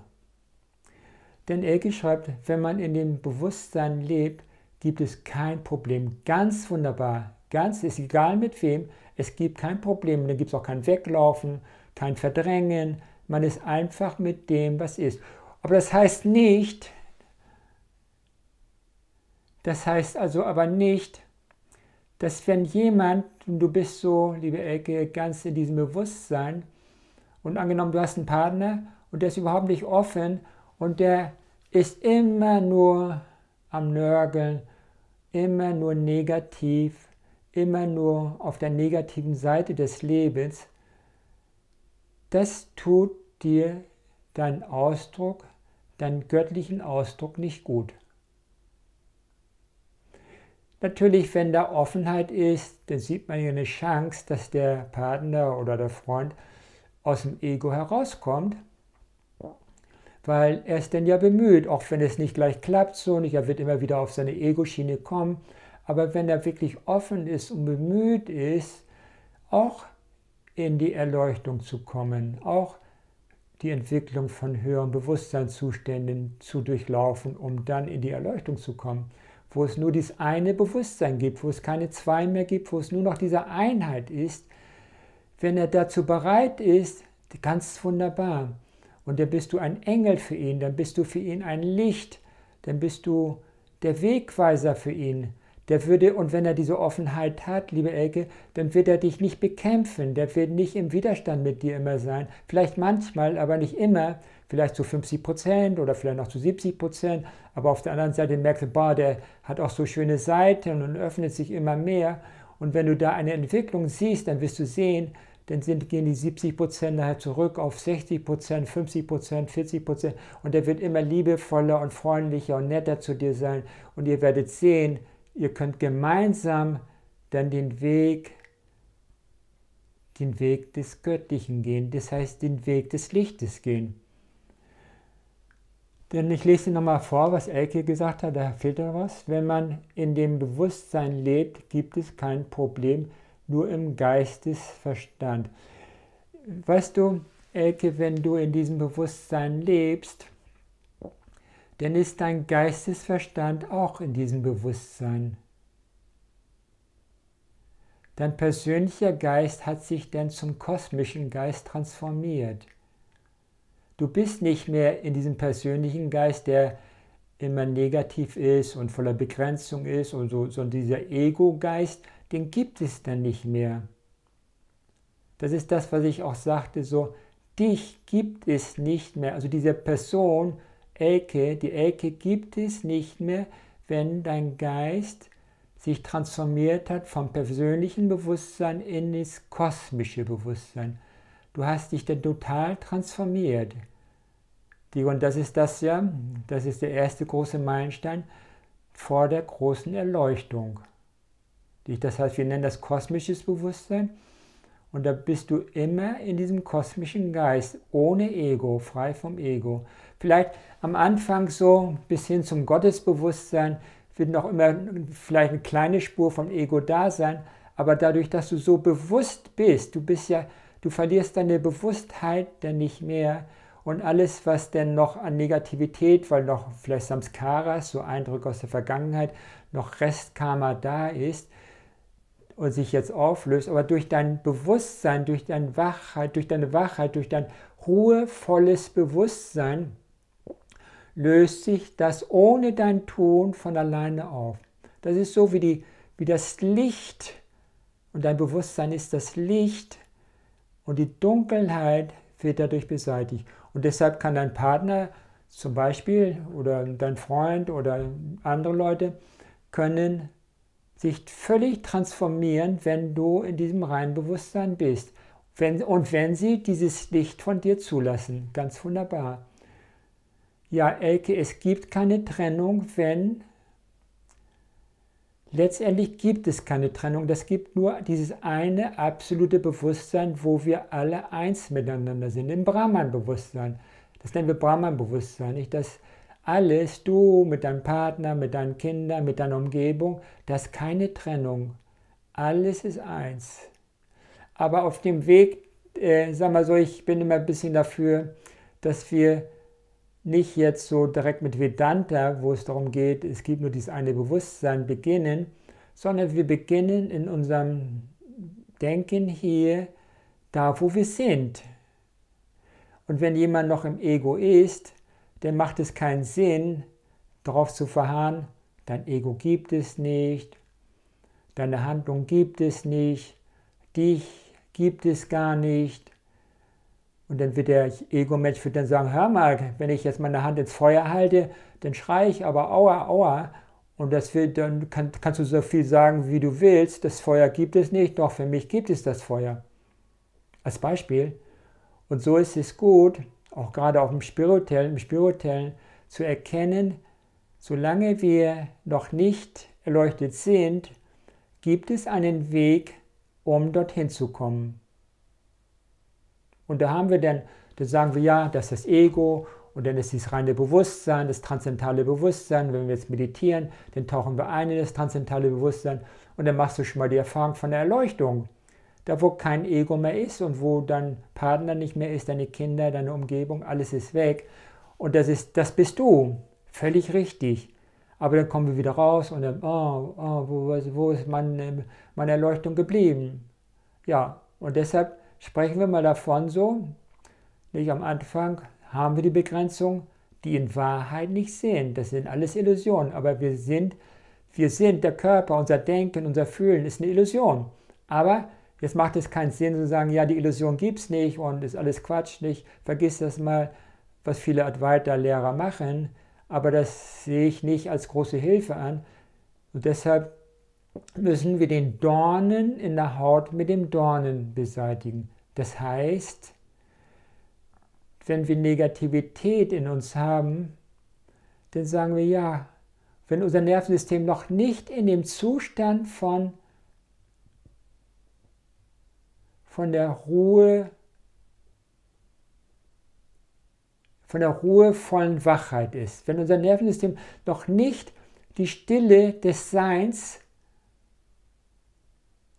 Denn Elke schreibt, wenn man in dem Bewusstsein lebt, gibt es kein Problem. Ganz wunderbar, ganz, ist egal mit wem, es gibt kein Problem. Da gibt es auch kein Weglaufen, kein Verdrängen. Man ist einfach mit dem, was ist. Aber das heißt nicht, das heißt also aber nicht, dass wenn jemand, du bist so, liebe Elke, ganz in diesem Bewusstsein, und angenommen, du hast einen Partner und der ist überhaupt nicht offen und der ist immer nur am Nörgeln, immer nur negativ, immer nur auf der negativen Seite des Lebens, das tut dir deinen Ausdruck, deinen göttlichen Ausdruck nicht gut. Natürlich, wenn da Offenheit ist, dann sieht man ja eine Chance, dass der Partner oder der Freund aus dem Ego herauskommt, weil er ist dann ja bemüht, auch wenn es nicht gleich klappt, so nicht, er wird immer wieder auf seine Ego-Schiene kommen, aber wenn er wirklich offen ist und bemüht ist, auch in die Erleuchtung zu kommen, auch die Entwicklung von höheren Bewusstseinszuständen zu durchlaufen, um dann in die Erleuchtung zu kommen, wo es nur dieses eine Bewusstsein gibt, wo es keine zwei mehr gibt, wo es nur noch diese Einheit ist, wenn er dazu bereit ist, ganz wunderbar. Und dann bist du ein Engel für ihn, dann bist du für ihn ein Licht, dann bist du der Wegweiser für ihn. Der würde, und wenn er diese Offenheit hat, liebe Elke, dann wird er dich nicht bekämpfen, der wird nicht im Widerstand mit dir immer sein. Vielleicht manchmal, aber nicht immer, vielleicht zu fünfzig Prozent oder vielleicht noch zu siebzig Prozent, aber auf der anderen Seite merkst du, boah, der hat auch so schöne Seiten und öffnet sich immer mehr. Und wenn du da eine Entwicklung siehst, dann wirst du sehen, dann sind, gehen die siebzig Prozent nachher zurück auf sechzig Prozent, fünfzig Prozent, vierzig Prozent und der wird immer liebevoller und freundlicher und netter zu dir sein. Und ihr werdet sehen, ihr könnt gemeinsam dann den Weg, den Weg des Göttlichen gehen, das heißt den Weg des Lichtes gehen. Denn ich lese nochmal vor, was Elke gesagt hat, da fehlt noch was. Wenn man in dem Bewusstsein lebt, gibt es kein Problem, nur im Geistesverstand. Weißt du, Elke, wenn du in diesem Bewusstsein lebst, dann ist dein Geistesverstand auch in diesem Bewusstsein. Dein persönlicher Geist hat sich dann zum kosmischen Geist transformiert. Du bist nicht mehr in diesem persönlichen Geist, der immer negativ ist und voller Begrenzung ist und so, sondern dieser Ego-Geist, den gibt es dann nicht mehr. Das ist das, was ich auch sagte, so, dich gibt es nicht mehr, also diese Person, Elke, die Elke gibt es nicht mehr, wenn dein Geist sich transformiert hat vom persönlichen Bewusstsein in das kosmische Bewusstsein. Du hast dich dann total transformiert. Und das ist das ja, das ist der erste große Meilenstein vor der großen Erleuchtung. Das heißt, wir nennen das kosmisches Bewusstsein und da bist du immer in diesem kosmischen Geist, ohne Ego, frei vom Ego. Vielleicht am Anfang so bis hin zum Gottesbewusstsein wird noch immer vielleicht eine kleine Spur vom Ego da sein, aber dadurch, dass du so bewusst bist, du bist ja, du verlierst deine Bewusstheit dann nicht mehr und alles, was denn noch an Negativität, weil noch vielleicht Samskaras, so Eindrücke aus der Vergangenheit, noch Restkarma da ist, und sich jetzt auflöst, aber durch dein Bewusstsein, durch deine Wachheit, durch deine Wachheit, durch dein ruhevolles Bewusstsein löst sich das ohne dein Tun von alleine auf. Das ist so wie, die, wie das Licht und dein Bewusstsein ist das Licht und die Dunkelheit wird dadurch beseitigt. Und deshalb kann dein Partner zum Beispiel oder dein Freund oder andere Leute können sich völlig transformieren, wenn du in diesem reinen Bewusstsein bist. Wenn, und wenn sie dieses Licht von dir zulassen. Ganz wunderbar. Ja, Elke, es gibt keine Trennung, wenn... Letztendlich gibt es keine Trennung. Das gibt nur dieses eine absolute Bewusstsein, wo wir alle eins miteinander sind. Im Brahman-Bewusstsein. Das nennen wir Brahman-Bewusstsein, nicht das... Alles, du mit deinem Partner, mit deinen Kindern, mit deiner Umgebung, das ist keine Trennung. Alles ist eins. Aber auf dem Weg, äh, sag mal so, ich bin immer ein bisschen dafür, dass wir nicht jetzt so direkt mit Vedanta, wo es darum geht, es gibt nur dieses eine Bewusstsein, beginnen, sondern wir beginnen in unserem Denken hier, da wo wir sind. Und wenn jemand noch im Ego ist, dann macht es keinen Sinn, darauf zu verharren, dein Ego gibt es nicht, deine Handlung gibt es nicht, dich gibt es gar nicht. Und dann wird der Ego-Mensch wird dann sagen, hör mal, wenn ich jetzt meine Hand ins Feuer halte, dann schreie ich aber aua, aua. Und das wird, dann kann, kannst du so viel sagen, wie du willst, das Feuer gibt es nicht, doch für mich gibt es das Feuer. Als Beispiel. Und so ist es gut, auch gerade auf dem spirituellen, im spirituellen, zu erkennen, solange wir noch nicht erleuchtet sind, gibt es einen Weg, um dorthin zu kommen. Und da haben wir dann, da sagen wir ja, das ist das Ego und dann ist dieses reine Bewusstsein, das transzendentale Bewusstsein. Wenn wir jetzt meditieren, dann tauchen wir ein in das transzendentale Bewusstsein und dann machst du schon mal die Erfahrung von der Erleuchtung. Da, wo kein Ego mehr ist und wo dein Partner nicht mehr ist, deine Kinder, deine Umgebung, alles ist weg. Und das, ist, das bist du. Völlig richtig. Aber dann kommen wir wieder raus und dann, oh, oh, wo, wo ist mein, meine Erleuchtung geblieben? Ja, und deshalb sprechen wir mal davon so, nicht am Anfang haben wir die Begrenzung, die in Wahrheit nicht sind. Das sind alles Illusionen, aber wir sind, wir sind der Körper, unser Denken, unser Fühlen ist eine Illusion. Aber jetzt macht es keinen Sinn zu sagen, ja, die Illusion gibt es nicht und ist alles Quatsch nicht. Vergiss das mal, was viele Advaita-Lehrer machen, aber das sehe ich nicht als große Hilfe an. Und deshalb müssen wir den Dornen in der Haut mit dem Dornen beseitigen. Das heißt, wenn wir Negativität in uns haben, dann sagen wir ja, wenn unser Nervensystem noch nicht in dem Zustand von, von der Ruhe, von der ruhevollen Wachheit ist, wenn unser Nervensystem noch nicht die Stille des Seins,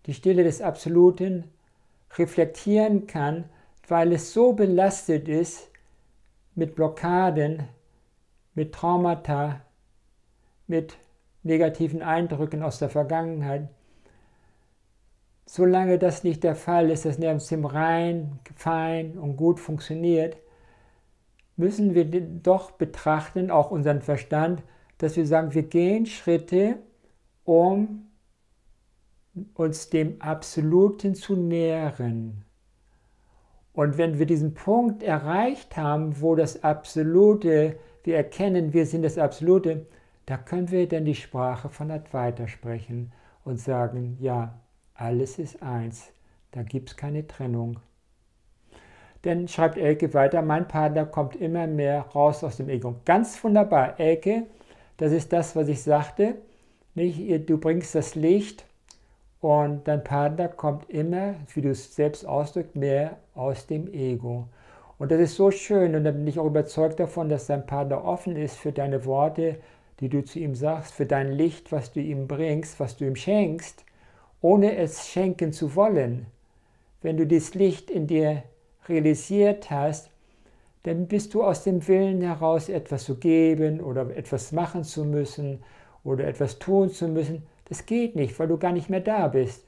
die Stille des Absoluten reflektieren kann, weil es so belastet ist mit Blockaden, mit Traumata, mit negativen Eindrücken aus der Vergangenheit. Solange das nicht der Fall ist, das Nervensystem rein, fein und gut funktioniert, müssen wir doch betrachten, auch unseren Verstand, dass wir sagen, wir gehen Schritte, um uns dem Absoluten zu nähren. Und wenn wir diesen Punkt erreicht haben, wo das Absolute, wir erkennen, wir sind das Absolute, da können wir dann die Sprache von Advaita sprechen und sagen, ja, alles ist eins, da gibt es keine Trennung. Dann schreibt Elke weiter, mein Partner kommt immer mehr raus aus dem Ego. Ganz wunderbar, Elke, das ist das, was ich sagte, nicht? Du bringst das Licht, und dein Partner kommt immer, wie du es selbst ausdrückst, mehr aus dem Ego. Und das ist so schön und da bin ich auch überzeugt davon, dass dein Partner offen ist für deine Worte, die du zu ihm sagst, für dein Licht, was du ihm bringst, was du ihm schenkst, ohne es schenken zu wollen. Wenn du dieses Licht in dir realisiert hast, dann bist du aus dem Willen heraus, etwas zu geben oder etwas machen zu müssen oder etwas tun zu müssen. Das geht nicht, weil du gar nicht mehr da bist.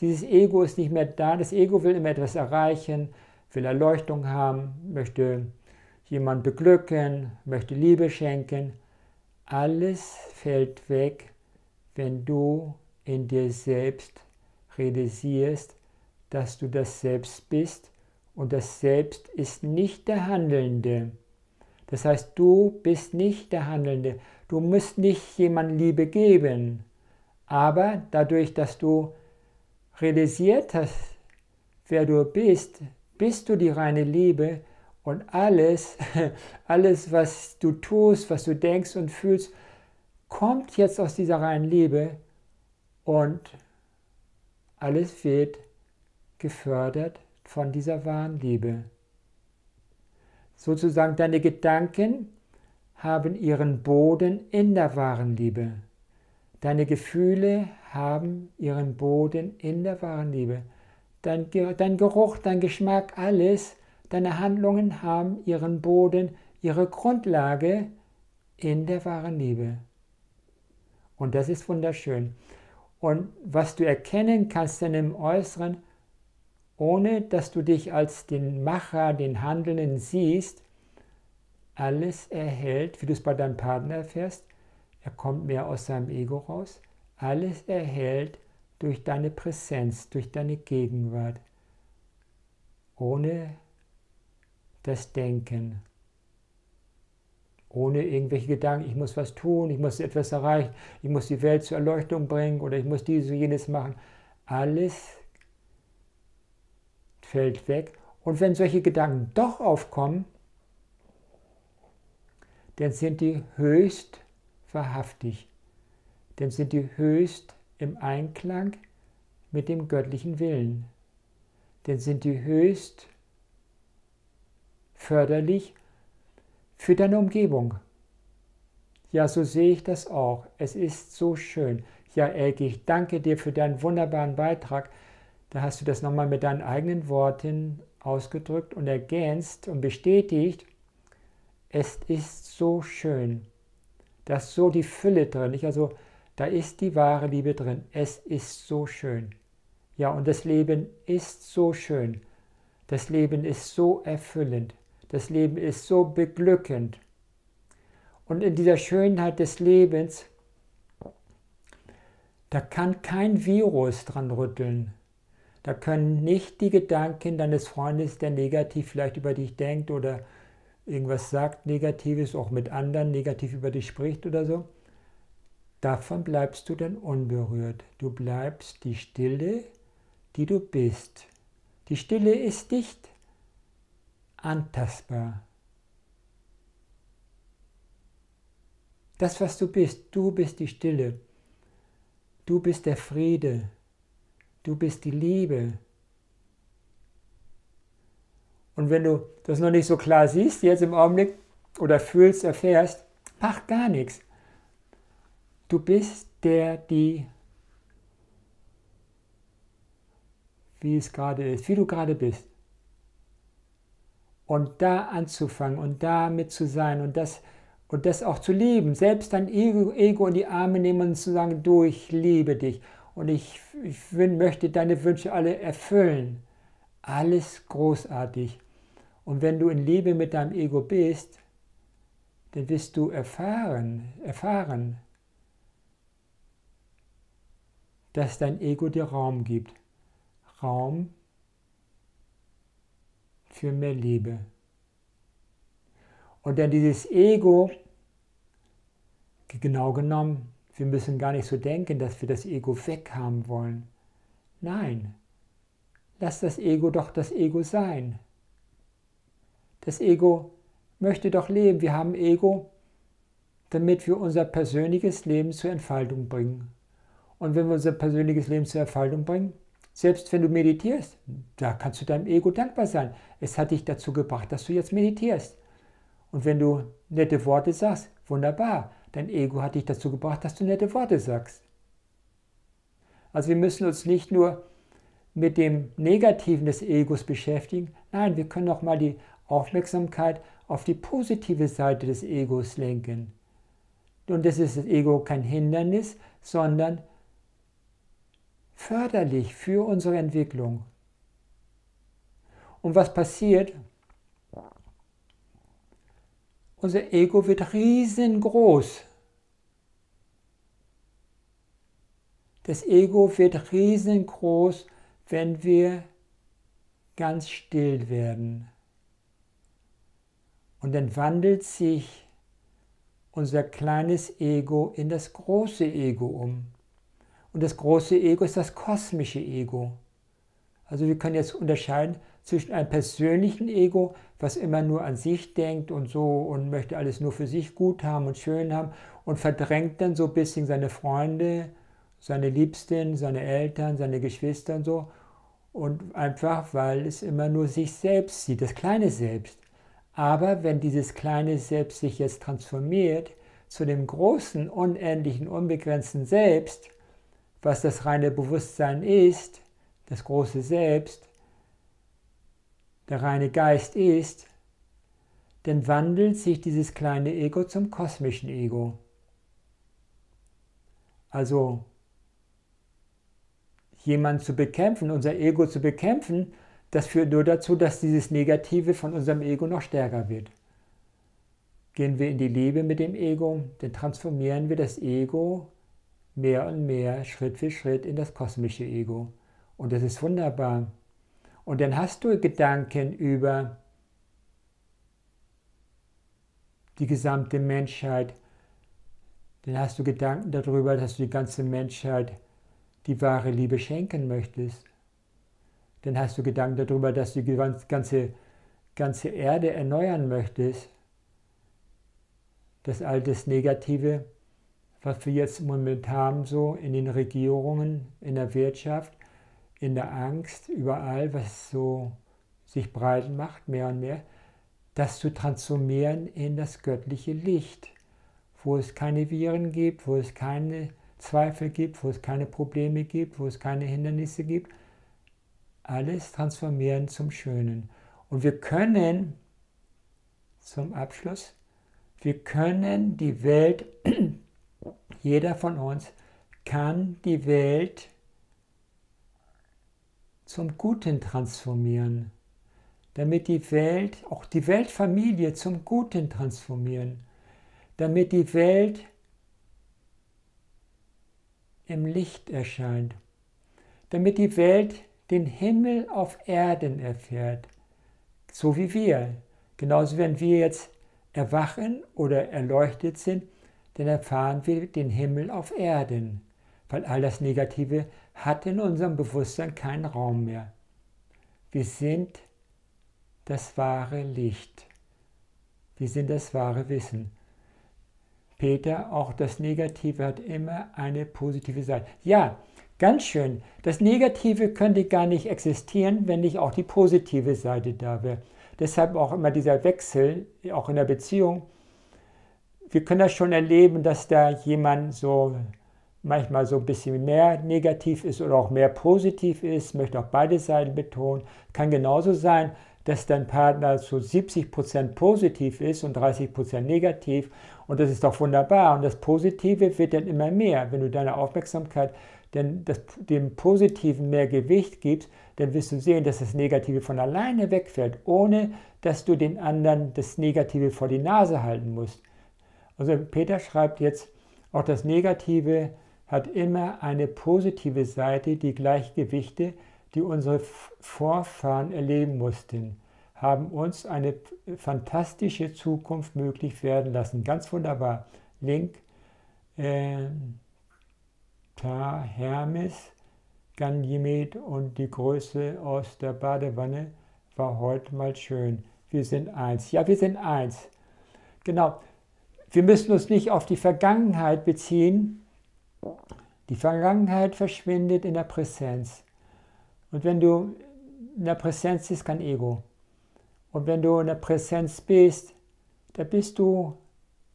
Dieses Ego ist nicht mehr da. Das Ego will immer etwas erreichen, will Erleuchtung haben, möchte jemanden beglücken, möchte Liebe schenken. Alles fällt weg, wenn du in dir selbst realisierst, dass du das Selbst bist und das Selbst ist nicht der Handelnde. Das heißt, du bist nicht der Handelnde. Du musst nicht jemandem Liebe geben. Aber dadurch, dass du realisiert hast, wer du bist, bist du die reine Liebe und alles, alles, was du tust, was du denkst und fühlst, kommt jetzt aus dieser reinen Liebe und alles wird gefördert von dieser wahren Liebe. Sozusagen deine Gedanken haben ihren Boden in der wahren Liebe. Deine Gefühle haben ihren Boden in der wahren Liebe. Dein, Ge- dein Geruch, dein Geschmack, alles, deine Handlungen haben ihren Boden ihre Grundlage in der wahren Liebe. Und das ist wunderschön. Und was du erkennen kannst in dem Äußeren, ohne dass du dich als den Macher, den Handelnden siehst, alles erhält, wie du es bei deinem Partner erfährst, er kommt mehr aus seinem Ego raus, alles erhält durch deine Präsenz, durch deine Gegenwart, ohne das Denken, ohne irgendwelche Gedanken, ich muss was tun, ich muss etwas erreichen, ich muss die Welt zur Erleuchtung bringen oder ich muss dieses und jenes machen. Alles fällt weg. Und wenn solche Gedanken doch aufkommen, dann sind die höchst wahrhaftig, dann sind die höchst im Einklang mit dem göttlichen Willen, dann sind die höchst förderlich für deine Umgebung. Ja, so sehe ich das auch. Es ist so schön. Ja, Elke, ich danke dir für deinen wunderbaren Beitrag. Da hast du das nochmal mit deinen eigenen Worten ausgedrückt und ergänzt und bestätigt. Es ist so schön. Da ist so die Fülle drin. Nicht? Also, da ist die wahre Liebe drin. Es ist so schön. Ja, und das Leben ist so schön. Das Leben ist so erfüllend. Das Leben ist so beglückend. Und in dieser Schönheit des Lebens, da kann kein Virus dran rütteln. Da können nicht die Gedanken deines Freundes, der negativ vielleicht über dich denkt oder irgendwas sagt Negatives, auch mit anderen negativ über dich spricht oder so. Davon bleibst du dann unberührt. Du bleibst die Stille, die du bist. Die Stille ist dicht. Antastbar. Das, was du bist, du bist die Stille, du bist der Friede, du bist die Liebe. Und wenn du das noch nicht so klar siehst, jetzt im Augenblick, oder fühlst, erfährst, mach gar nichts. Du bist der, die, wie es gerade ist, wie du gerade bist. Und da anzufangen und da mit zu sein und das, und das auch zu lieben. Selbst dein Ego, Ego in die Arme nehmen und zu sagen, du, ich liebe dich und ich, ich möchte deine Wünsche alle erfüllen. Alles großartig. Und wenn du in Liebe mit deinem Ego bist, dann wirst du erfahren, erfahren, dass dein Ego dir Raum gibt. Raum für mehr Liebe. Und dann dieses Ego, genau genommen, wir müssen gar nicht so denken, dass wir das Ego weghaben wollen. Nein, lass das Ego doch das Ego sein. Das Ego möchte doch leben. Wir haben Ego, damit wir unser persönliches Leben zur Entfaltung bringen. Und wenn wir unser persönliches Leben zur Entfaltung bringen, selbst wenn du meditierst, da kannst du deinem Ego dankbar sein. Es hat dich dazu gebracht, dass du jetzt meditierst. Und wenn du nette Worte sagst, wunderbar, dein Ego hat dich dazu gebracht, dass du nette Worte sagst. Also wir müssen uns nicht nur mit dem Negativen des Egos beschäftigen, nein, wir können auch mal die Aufmerksamkeit auf die positive Seite des Egos lenken. Und das ist das Ego kein Hindernis, sondern förderlich für unsere Entwicklung. Und was passiert? Unser Ego wird riesengroß. Das Ego wird riesengroß, wenn wir ganz still werden. Und dann wandelt sich unser kleines Ego in das große Ego um. Und das große Ego ist das kosmische Ego. Also wir können jetzt unterscheiden zwischen einem persönlichen Ego, was immer nur an sich denkt und so und möchte alles nur für sich gut haben und schön haben und verdrängt dann so ein bisschen seine Freunde, seine Liebsten, seine Eltern, seine Geschwister und so. Und einfach, weil es immer nur sich selbst sieht, das kleine Selbst. Aber wenn dieses kleine Selbst sich jetzt transformiert zu dem großen, unendlichen, unbegrenzten Selbst, was das reine Bewusstsein ist, das große Selbst, der reine Geist ist, dann wandelt sich dieses kleine Ego zum kosmischen Ego. Also jemanden zu bekämpfen, unser Ego zu bekämpfen, das führt nur dazu, dass dieses Negative von unserem Ego noch stärker wird. Gehen wir in die Liebe mit dem Ego, dann transformieren wir das Ego mehr und mehr, Schritt für Schritt in das kosmische Ego. Und das ist wunderbar. Und dann hast du Gedanken über die gesamte Menschheit. Dann hast du Gedanken darüber, dass du die ganze Menschheit die wahre Liebe schenken möchtest. Dann hast du Gedanken darüber, dass du die ganze, ganze Erde erneuern möchtest. Das alte Negative, was wir jetzt momentan so in den Regierungen, in der Wirtschaft, in der Angst, überall, was so sich breit macht, mehr und mehr, das zu transformieren in das göttliche Licht, wo es keine Viren gibt, wo es keine Zweifel gibt, wo es keine Probleme gibt, wo es keine Hindernisse gibt. Alles transformieren zum Schönen. Und wir können, zum Abschluss, wir können die Welt, jeder von uns kann die Welt zum Guten transformieren, damit die Welt, auch die Weltfamilie zum Guten transformieren, damit die Welt im Licht erscheint, damit die Welt den Himmel auf Erden erfährt, so wie wir. Genauso, wenn wir jetzt erwachen oder erleuchtet sind, dann erfahren wir den Himmel auf Erden, weil all das Negative hat in unserem Bewusstsein keinen Raum mehr. Wir sind das wahre Licht. Wir sind das wahre Wissen. Peter, auch das Negative hat immer eine positive Seite. Ja, ganz schön. Das Negative könnte gar nicht existieren, wenn nicht auch die positive Seite da wäre. Deshalb auch immer dieser Wechsel, auch in der Beziehung. Wir können das schon erleben, dass da jemand so manchmal so ein bisschen mehr negativ ist oder auch mehr positiv ist, möchte auch beide Seiten betonen. Kann genauso sein, dass dein Partner zu siebzig Prozent positiv ist und dreißig Prozent negativ. Und das ist doch wunderbar. Und das Positive wird dann immer mehr. Wenn du deine Aufmerksamkeit denn das, dem Positiven mehr Gewicht gibst, dann wirst du sehen, dass das Negative von alleine wegfällt, ohne dass du den anderen das Negative vor die Nase halten musst. Also Peter schreibt jetzt, auch das Negative hat immer eine positive Seite, die Gleichgewichte, die unsere Vorfahren erleben mussten, haben uns eine fantastische Zukunft möglich werden lassen. Ganz wunderbar. Link, äh, Ta, Hermes, Ganymed und die Größe aus der Badewanne war heute mal schön. Wir sind eins. Ja, wir sind eins. Genau. Wir müssen uns nicht auf die Vergangenheit beziehen. Die Vergangenheit verschwindet in der Präsenz. Und wenn du in der Präsenz bist, kein Ego. Und wenn du in der Präsenz bist, da bist du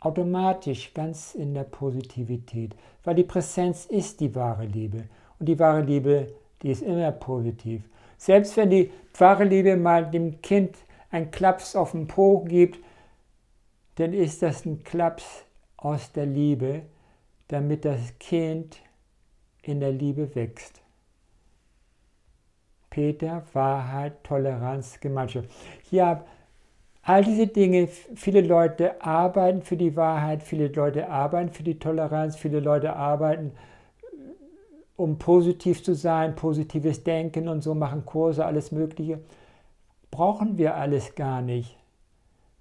automatisch ganz in der Positivität. Weil die Präsenz ist die wahre Liebe. Und die wahre Liebe, die ist immer positiv. Selbst wenn die wahre Liebe mal dem Kind einen Klaps auf den Po gibt, dann ist das ein Klaps aus der Liebe, damit das Kind in der Liebe wächst. Peter, Wahrheit, Toleranz, Gemeinschaft. Ja, all diese Dinge, viele Leute arbeiten für die Wahrheit, viele Leute arbeiten für die Toleranz, viele Leute arbeiten, um positiv zu sein, positives Denken und so, machen Kurse, alles Mögliche. Brauchen wir alles gar nicht.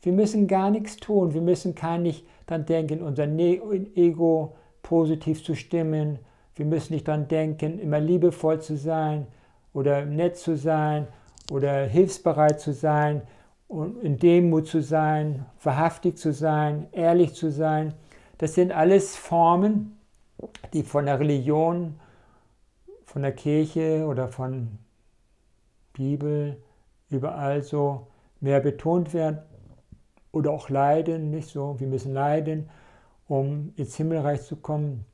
Wir müssen gar nichts tun, wir müssen gar nicht daran denken, unser Ego positiv zu stimmen, wir müssen nicht daran denken, immer liebevoll zu sein, oder nett zu sein, oder hilfsbereit zu sein, und in Demut zu sein, wahrhaftig zu sein, ehrlich zu sein. Das sind alles Formen, die von der Religion, von der Kirche oder von Bibel überall so mehr betont werden. Oder auch leiden, nicht so, wir müssen leiden, um ins Himmelreich zu kommen.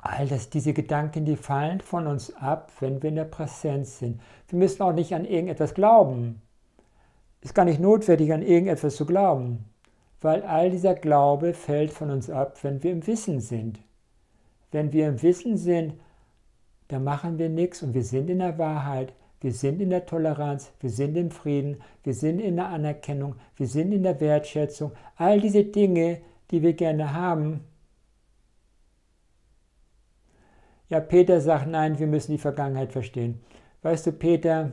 All das, diese Gedanken, die fallen von uns ab, wenn wir in der Präsenz sind. Wir müssen auch nicht an irgendetwas glauben. ist gar nicht notwendig, an irgendetwas zu glauben, weil all dieser Glaube fällt von uns ab, wenn wir im Wissen sind. Wenn wir im Wissen sind, dann machen wir nichts und wir sind in der Wahrheit, wir sind in der Toleranz, wir sind im Frieden, wir sind in der Anerkennung, wir sind in der Wertschätzung. All diese Dinge, die wir gerne haben. Ja, Peter sagt, nein, wir müssen die Vergangenheit verstehen. Weißt du, Peter,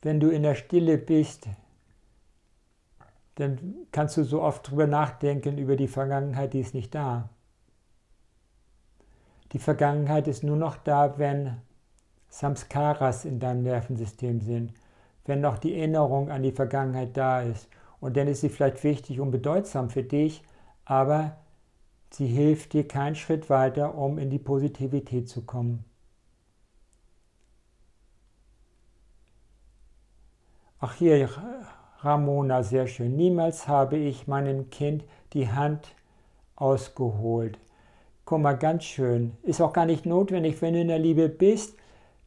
wenn du in der Stille bist, dann kannst du so oft drüber nachdenken, über die Vergangenheit, die ist nicht da. Die Vergangenheit ist nur noch da, wenn Samskaras in deinem Nervensystem sind, wenn noch die Erinnerung an die Vergangenheit da ist. Und dann ist sie vielleicht wichtig und bedeutsam für dich, aber sie hilft dir keinen Schritt weiter, um in die Positivität zu kommen. Ach hier, Ramona, sehr schön. Niemals habe ich meinem Kind die Hand ausgeholt. Guck mal, ganz schön. Ist auch gar nicht notwendig, wenn du in der Liebe bist,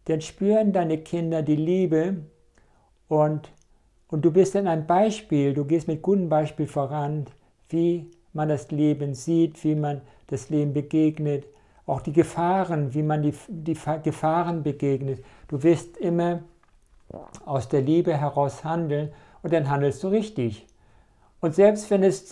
denn spüren deine Kinder die Liebe und, und du bist dann ein Beispiel, du gehst mit gutem Beispiel voran, wie man das Leben sieht, wie man das Leben begegnet, auch die Gefahren, wie man die, die Gefahren begegnet. Du wirst immer aus der Liebe heraus handeln und dann handelst du richtig. Und selbst wenn es